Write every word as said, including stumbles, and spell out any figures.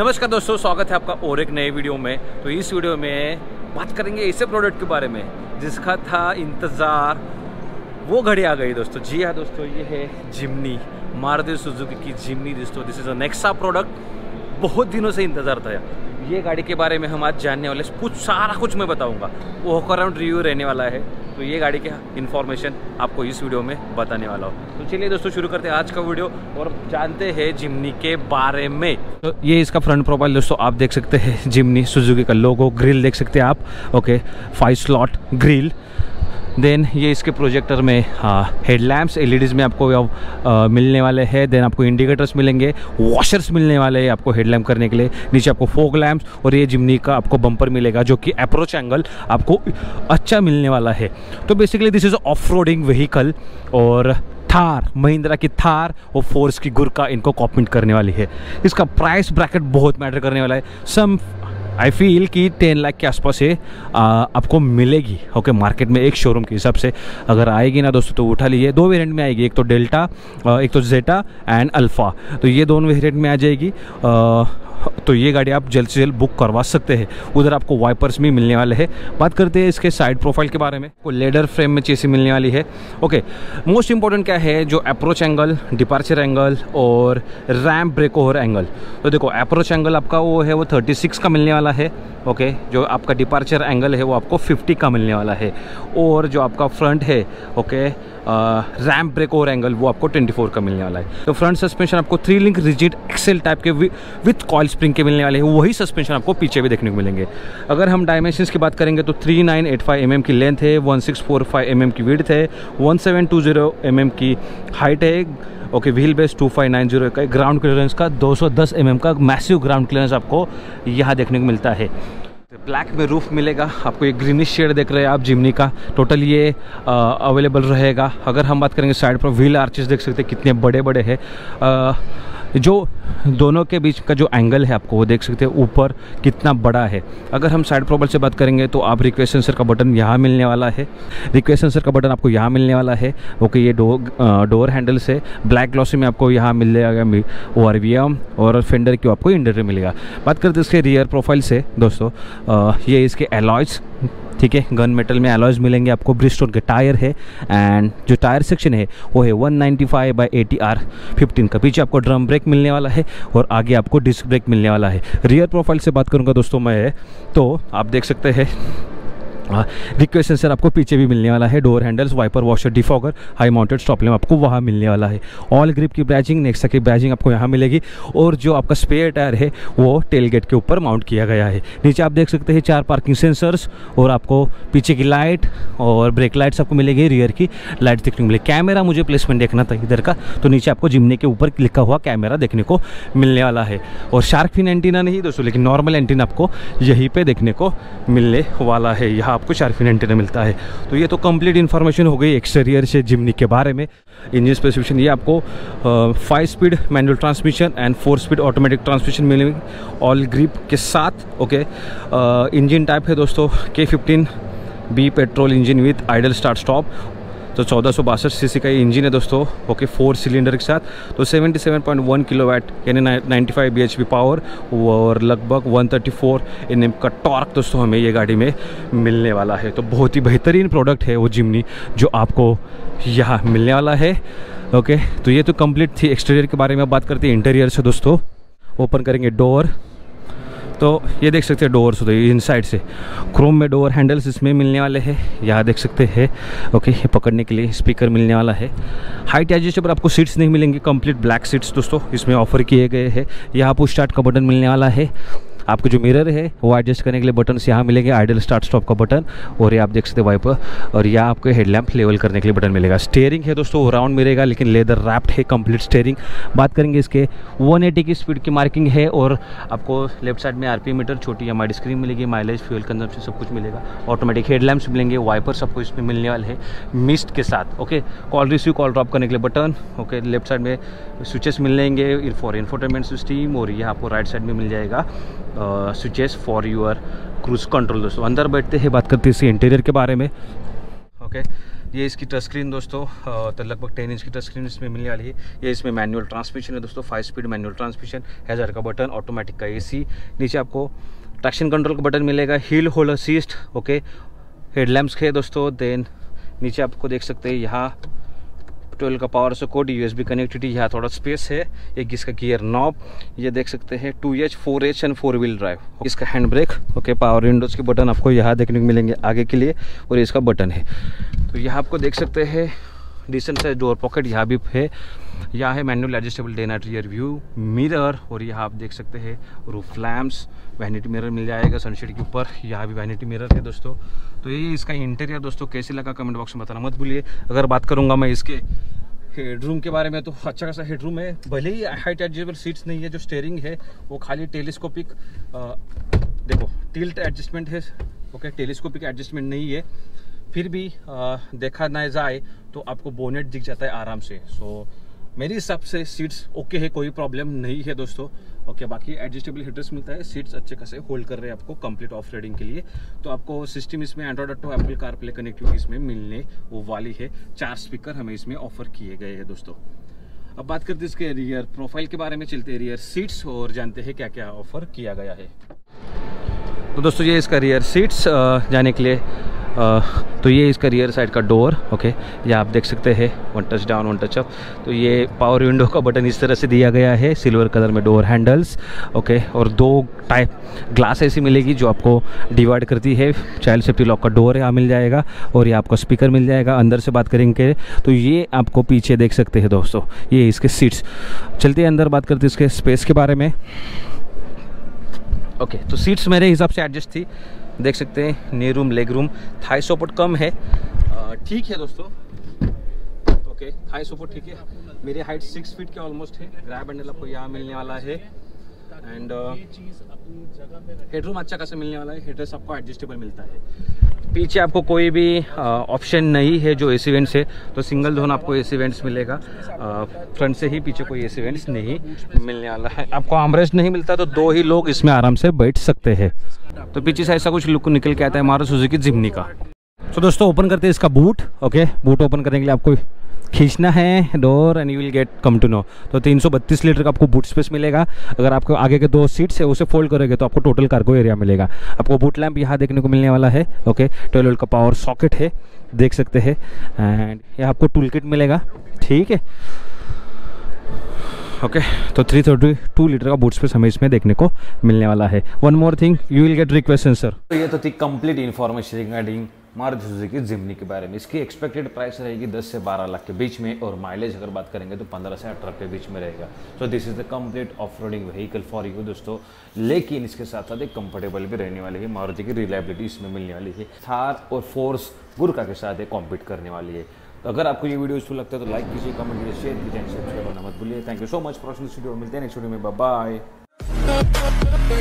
नमस्कार दोस्तों, स्वागत है आपका और एक नए वीडियो में। तो इस वीडियो में बात करेंगे ऐसे प्रोडक्ट के बारे में जिसका था इंतज़ार, वो घड़ी आ गई दोस्तों। जी हाँ दोस्तों, ये है जिम्नी, मारुति सुजुकी की जिम्नी दोस्तों। This is a Nexa product, बहुत दिनों से इंतज़ार था। ये गाड़ी के बारे में हम आज जानने वाले, कुछ सारा कुछ मैं बताऊँगा, वो होकर राउंड रिव्यू रहने वाला है। तो ये गाड़ी की इन्फॉर्मेशन आपको इस वीडियो में बताने वाला हो। तो चलिए दोस्तों शुरू करते हैं आज का वीडियो और जानते हैं जिम्नी के बारे में। तो ये इसका फ्रंट प्रोफाइल दोस्तों, आप देख सकते हैं जिम्नी सुजुकी का लोगो, ग्रिल देख सकते हैं आप। Okay, five slot grille. Then ये इसके प्रोजेक्टर में हेडलैम्प्स एलईडीज़ में आपको आ, मिलने वाले हैं। देन आपको इंडिकेटर्स मिलेंगे, वॉशर्स मिलने वाले हैं आपको हेडलैम्प करने के लिए। नीचे आपको फोग लैम्प्स और ये जिम्नी का आपको बम्पर मिलेगा जो कि अप्रोच एंगल आपको अच्छा मिलने वाला है। तो basically this is off roading vehicle और थार, महिंद्रा की थार और फोर्स की गुरखा इनको कॉम्पीट करने वाली है। इसका प्राइस ब्रैकेट बहुत मैटर करने वाला है। सम आई फील कि टेन लाख के आसपास ये आपको मिलेगी। ओके, मार्केट में एक शोरूम के हिसाब से अगर आएगी ना दोस्तों तो उठा लीजिए। दो वेरिएंट में आएगी, एक तो डेल्टा, एक तो जेटा एंड अल्फ़ा, तो ये दोनों वेरिएंट में आ जाएगी। आ, तो ये गाड़ी आप जल्द से जल्द बुक करवा सकते हैं। उधर आपको वाइपर्स भी मिलने वाले हैं। बात करते हैं इसके साइड प्रोफाइल के बारे में। आपको लेदर फ्रेम में चेसिस मिलने वाली है। ओके, मोस्ट इंपॉर्टेंट क्या है, जो अप्रोच एंगल, डिपार्चर एंगल और रैम्प ब्रेक ओवर एंगल। तो देखो अप्रोच एंगल आपका वो है वो थर्टी सिक्स का मिलने वाला है। ओके, जो आपका डिपार्चर एंगल है वो आपको फिफ्टी का मिलने वाला है। और जो आपका फ्रंट है, okay, ramp break over angle वो आपको ट्वेंटी फोर का मिलने वाला है। तो फ्रंट सस्पेंशन आपको three link rigid axle type के विथ कॉल स्प्रिंग के मिलने वाले हैं। वही सस्पेंशन आपको पीछे भी देखने को मिलेंगे। अगर हम डायमेंशंस की बात करेंगे तो three nine eight five M M की लेंथ है, one six four five M M की विड्थ है, one seven two zero M M की हाइट है। Okay, wheel base two five nine zero का, ग्राउंड क्लियरेंस का two hundred ten M M का massive ground clearance आपको यहाँ देखने को मिलता है। ब्लैक में रूफ मिलेगा आपको, ये ग्रीनिश शेड देख रहे हैं आप जिम्नी का। टोटल ये अवेलेबल रहेगा। अगर हम बात करेंगे साइड पर, व्हील आर्चेस देख सकते हैं कितने बड़े बड़े हैं। जो दोनों के बीच का जो एंगल है आपको वो देख सकते हैं ऊपर कितना बड़ा है। अगर हम साइड प्रोफाइल से बात करेंगे तो आप रिक्वेस्ट सेंसर का बटन यहाँ मिलने वाला है, रिक्वेस्ट सेंसर का बटन आपको यहाँ मिलने वाला है। ओके, ये डो, डोर हैंडल्स है, ब्लैक ग्लॉसी में आपको यहाँ मिल जाएगा ओ आर वी एम और फेंडर की आपको इंडर मिलेगा। बात करते हैं इसके रियर प्रोफाइल से दोस्तों, आ, ये इसके एलॉयज़, ठीक है, गन मेटल में एलॉयज़ मिलेंगे आपको। ब्रिस्टोन के टायर है एंड जो टायर सेक्शन है वो है one ninety five by eighty R fifteen का। पीछे आपको ड्रम ब्रेक मिलने वाला है और आगे आपको डिस्क ब्रेक मिलने वाला है। रियर प्रोफाइल से बात करूँगा दोस्तों मैं, तो आप देख सकते हैं रिक्वेस्ट सेंसर आपको पीछे भी मिलने वाला है। Door handles, wiper, washer, defogger, high mounted stop lamp आपको वहाँ मिलने वाला है। ऑल ग्रिप की ब्रैचिंग, नेक्सा की ब्रैचिंग आपको यहाँ मिलेगी। और जो आपका स्पेयर टायर है वो टेलगेट के ऊपर माउंट किया गया है। नीचे आप देख सकते हैं चार पार्किंग सेंसर्स और आपको पीछे की लाइट और ब्रेक लाइट्स आपको मिलेगी। रियर की लाइट देखने को मिलेगी। कैमरा मुझे प्लेसमेंट देखना था इधर का, तो नीचे आपको जिम्नी के ऊपर लिखा हुआ कैमरा देखने को मिलने वाला है। और शार्क फिन एंटीना नहीं दोस्तों, लेकिन नॉर्मल एंटीना आपको यहीं पर देखने को मिलने वाला है। यहाँ आपको शार्फिन एंटीना मिलता है। तो ये तो कंप्लीट इन्फॉर्मेशन हो गई एक्सटीरियर से जिम्नी के बारे में। इंजन स्पेसिफिकेशन, ये आपको five speed manual transmission and four speed automatic transmission मिलेगी ऑल ग्रिप के साथ। ओके, इंजन टाइप है दोस्तों K fifteen B petrol engine with idle start stop. तो चौदह सौ बासठ सी सी का ये इंजन है दोस्तों। ओके, फोर सिलेंडर के साथ, तो seventy seven point one kilowatt यानी ninety five B H P power और लगभग one thirty four N M का टॉर्क दोस्तों हमें ये गाड़ी में मिलने वाला है। तो बहुत ही बेहतरीन प्रोडक्ट है वो जिम्नी जो आपको यहाँ मिलने वाला है। ओके, तो ये तो कंप्लीट थी एक्सटीरियर के बारे में। बात करते हैं इंटीरियर से दोस्तों। ओपन करेंगे डोर, तो ये देख सकते हैं डोर्स होते हैं इनसाइड से। क्रोम में डोर हैंडल्स इसमें मिलने वाले हैं, यहाँ देख सकते हैं। ओके, ये पकड़ने के लिए स्पीकर मिलने वाला है। हाइट एडजस्टेबल आपको सीट्स नहीं मिलेंगी, कंप्लीट ब्लैक सीट्स दोस्तों इसमें ऑफर किए गए हैं। यहाँ पुश स्टार्ट का बटन मिलने वाला है आपको। जो मिरर है वो एडजस्ट करने के लिए बटन यहाँ मिलेंगे, आइडल स्टार्ट स्टॉप का बटन और ये आप देख सकते हैं वाइपर, और यह आपको हेडलैम्प लेवल करने के लिए बटन मिलेगा। स्टेयरिंग है दोस्तों राउंड मिलेगा लेकिन लेदर रैप्ड है कंप्लीट स्टेयरिंग। बात करेंगे इसके वन एटी की स्पीड की मार्किंग है और आपको लेफ्ट साइड में आरपीएम मीटर, छोटी एमआईडी स्क्रीन मिलेगी, माइलेज, फ्यूल कंजम्पशन सब कुछ मिलेगा। ऑटोमेटिक हेडलैम्प्स मिलेंगे, वाइपर्स आपको इसमें मिलने वाले हैं मिस्ट के साथ। Okay, call receive call drop करने के लिए बटन। ओके, लेफ्ट साइड में स्विचेस मिलेंगे फॉर इंफोटेनमेंट सिस्टम और यह आपको राइट साइड में मिल जाएगा switches for your cruise control दोस्तों। अंदर बैठते हैं, बात करते हैं इसी इंटीरियर के बारे में। ओके okay, ये इसकी टच स्क्रीन दोस्तों तो लगभग टेन इंच की टच स्क्रीन इसमें मिलने वाली है। ये इसमें मैनुअल ट्रांसमिशन है दोस्तों, five speed manual transmission, hazard का बटन, ऑटोमेटिक का एसी, नीचे आपको ट्रैक्शन कंट्रोल का बटन मिलेगा, hill hold assist, okay, headlamps के दोस्तों। देन नीचे आपको देख सकते हैं यहाँ ट्वेल्व का पावर सपोर्ट, यूएसबी कनेक्टिविटी, यहाँ थोड़ा स्पेस है। एक इसका गियर नॉब, ये देख सकते हैं two H, four H and four wheel drive. इसका hand brake, okay, power windows के बटन आपको यहाँ देखने को मिलेंगे आगे के लिए, और इसका बटन है। तो यहाँ आपको देख सकते हैं डिसेंट साइज डोर पॉकेट यहाँ भी है। यहाँ है manual adjustable day night rear view mirror, और यहाँ आप देख सकते हैं रूफ लैम्प्स, वैनिटी मिरर मिल जाएगा सनशेड के ऊपर, यहाँ भी वैनिटी मिरर है दोस्तों। तो ये इसका इंटीरियर दोस्तों कैसे लगा कमेंट बॉक्स में बताना मत भूलिए। अगर बात करूँगा मैं इसके हेडरूम के बारे में तो अच्छा खासा हेडरूम है, भले ही हाइट एडजस्टेबल सीट्स नहीं है, जो स्टेयरिंग है वो खाली टेलीस्कोपिक, देखो टिल्ट एडजस्टमेंट है, ओके, टेलीस्कोपिक एडजस्टमेंट नहीं है, फिर भी आ, देखा ना जाए तो आपको बोनेट दिख जाता है आराम से। सो so, मेरे हिसाब से सीट्स ओके है, कोई प्रॉब्लम नहीं है दोस्तों, ओके। बाकी एडजस्टेबल हिटर्स मिलता है, सीट्स अच्छे खासे होल्ड कर रहे हैं आपको कंप्लीट ऑफ रोडिंग के लिए। तो आपको सिस्टम इसमें Android auto, Apple CarPlay connectivity इसमें मिलने वो वाली है। चार स्पीकर हमें इसमें ऑफर किए गए हैं दोस्तों। अब बात करते हैं इसके रियर प्रोफाइल के बारे में, चलते हैं रियर सीट्स और जानते हैं क्या क्या ऑफर किया गया है। तो दोस्तों ये इसका रियर सीट्स जाने के लिए, आ, तो ये इसका रियर साइड का डोर, ओके, ये आप देख सकते हैं one touch down one touch up. तो ये पावर विंडो का बटन इस तरह से दिया गया है, सिल्वर कलर में डोर हैंडल्स, ओके, और दो टाइप ग्लास ऐसी मिलेगी जो आपको डिवाइड करती है। चाइल्ड सेफ्टी लॉक का डोर यहाँ मिल जाएगा, और ये आपको स्पीकर मिल जाएगा। अंदर से बात करेंगे तो ये आपको पीछे देख सकते हैं दोस्तों, ये इसके सीट्स। चलते अंदर बात करते इसके स्पेस के बारे में, ओके। तो सीट्स मेरे हिसाब से एडजस्ट थी, देख सकते हैं knee room, leg room, thigh support कम है, ठीक है दोस्तों, ओके, थाई सपोर्ट ठीक है। मेरी हाइट सिक्स फीट के ऑलमोस्ट है, ग्रैब हैंडल आपको यहाँ मिलने वाला है, एंड हेडरूम अच्छा खासा मिलने वाला है, हेडरेस्ट आपको एडजस्टेबल मिलता है। पीछे आपको कोई भी ऑप्शन नहीं है जो एसी वेंट्स है, तो सिंगल जोन आपको एसी वेंट्स मिलेगा, फ्रंट से ही, पीछे कोई एसी वेंट्स नहीं मिलने वाला है। आपको आर्मरेस्ट नहीं मिलता, तो दो ही लोग इसमें आराम से बैठ सकते हैं। तो पीछे से ऐसा कुछ लुक निकल के आता है मारुति सुजुकी जिम्नी का। तो दोस्तों ओपन करते हैं इसका बूट, ओके। बूट ओपन करने के लिए आपको खींचना है door and you will get come to know. तो तीन सौ बत्तीस लीटर का आपको बूट स्पेस मिलेगा। अगर आपको आगे के दो सीट्स है उसे फोल्ड करोगे तो आपको टोटल कार्गो एरिया मिलेगा। आपको बूट लैंप यहाँ देखने को मिलने वाला है, ओके। ट्वेल्व वोल्ट का पावर सॉकेट है, देख सकते हैं, एंड यहाँ आपको टूल किट मिलेगा, ठीक है, ओके। तो थ्री थर्टी टू लीटर का बूट स्पेस हमें इसमें देखने को मिलने वाला है। One more thing, you will get request sensor. तो ये तो थी complete information regarding Maruti Suzuki Jimny के बारे में। इसकी एक्सपेक्टेड प्राइस रहेगी दस से बारह लाख के बीच में, और माइलेज अगर बात करेंगे तो पंद्रह से अठारह के बीच में रहेगा। So this is the complete off roading vehicle for you दोस्तों। लेकिन इसके साथ साथ एक कंफर्टेबल भी रहने वाली है, मारुति की रिलायबिलिटी इसमें मिलने वाली है, थार और फोर्स गुरखा के साथ ये कॉम्पीट करने वाली है। तो अगर आपको ये वीडियो अच्छा लगता है तो लाइक कीजिए, कमेंट कीजिए, शेयर कीजिए, सब्सक्राइब करना मत भूलिए। Thank you so much for watching this video. मिलते हैं नेक्स्ट वीडियो में, बाय बाय।